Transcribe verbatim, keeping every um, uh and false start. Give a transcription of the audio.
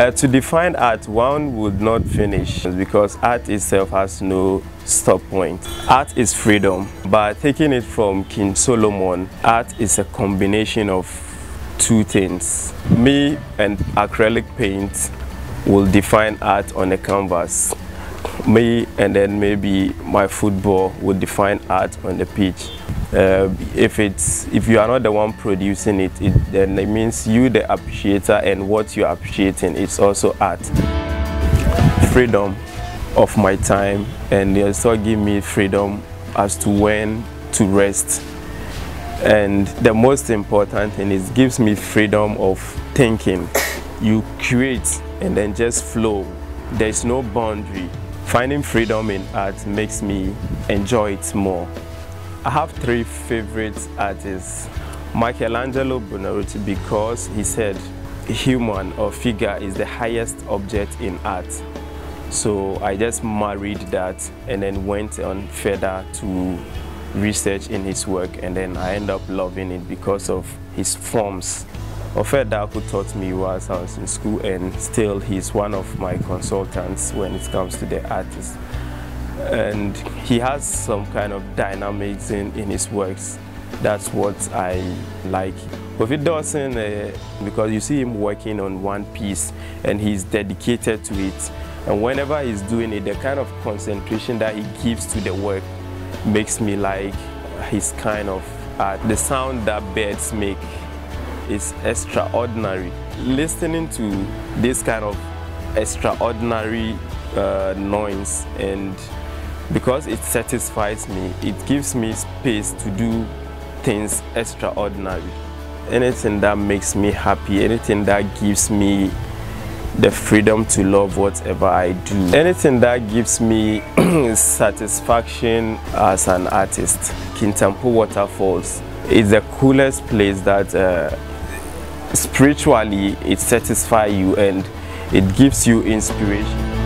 Uh, to define art, one would not finish, because art itself has no stop point. Art is freedom, but taking it from King Solomon, art is a combination of two things. Me and acrylic paint will define art on a canvas. Me and then maybe my football will define art on the pitch. Uh, if it's if you are not the one producing it, it then it means you, the appreciator, and what you're appreciating, it's also art. Freedom of my time, and they also give me freedom as to when to rest. And the most important thing is, gives me freedom of thinking. You create and then just flow. There's no boundary. Finding freedom in art makes me enjoy it more. I have three favorite artists. Michelangelo Bonarotti, because he said human or figure is the highest object in art. So I just married that and then went on further to research in his work, and then I end up loving it because of his forms. Ofedaku taught me whilst I was in school, and still he's one of my consultants when it comes to the artists. And he has some kind of dynamics in, in his works. That's what I like. But it doesn't, uh, because you see him working on one piece and he's dedicated to it. And whenever he's doing it, the kind of concentration that he gives to the work makes me like his kind of art. The sound that birds make is extraordinary. Listening to this kind of extraordinary uh, noise, and because it satisfies me, it gives me space to do things extraordinary. Anything that makes me happy, anything that gives me the freedom to love whatever I do, anything that gives me satisfaction as an artist. Kintampo Waterfalls is the coolest place that uh, spiritually it satisfies you and it gives you inspiration.